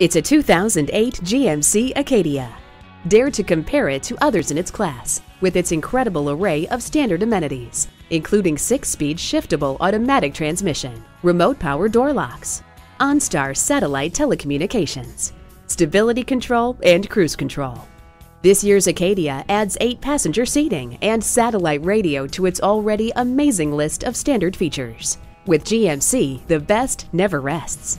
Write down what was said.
It's a 2008 GMC Acadia. Dare to compare it to others in its class with its incredible array of standard amenities, including 6-speed shiftable automatic transmission, remote power door locks, OnStar satellite telecommunications, stability control, and cruise control. This year's Acadia adds 8-passenger seating and satellite radio to its already amazing list of standard features. With GMC, the best never rests.